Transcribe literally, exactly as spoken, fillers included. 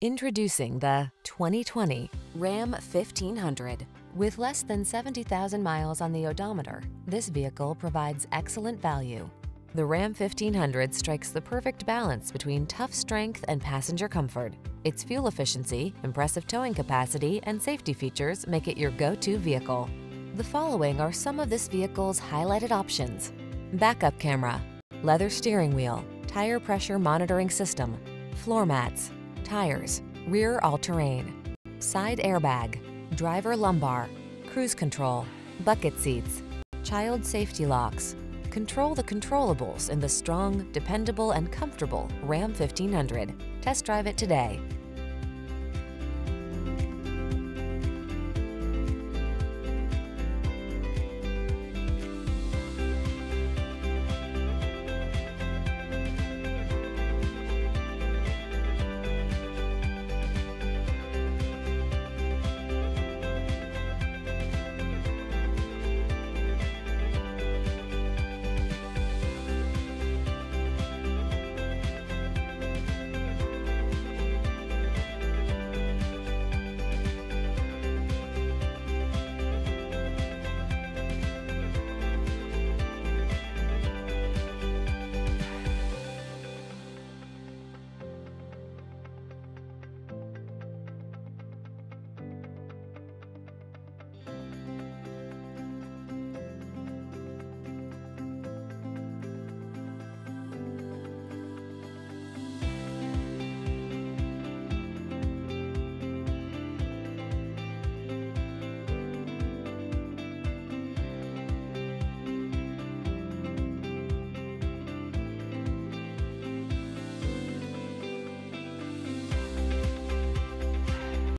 Introducing the twenty twenty Ram fifteen hundred. With less than seventy thousand miles on the odometer, this vehicle provides excellent value. The Ram fifteen hundred strikes the perfect balance between tough strength and passenger comfort. Its fuel efficiency, impressive towing capacity, and safety features make it your go-to vehicle. The following are some of this vehicle's highlighted options: backup camera, leather steering wheel, tire pressure monitoring system, floor mats, tires, rear all-terrain, side airbag, driver lumbar, cruise control, bucket seats, child safety locks. Control the controllables in the strong, dependable, and comfortable Ram fifteen hundred. Test drive it today.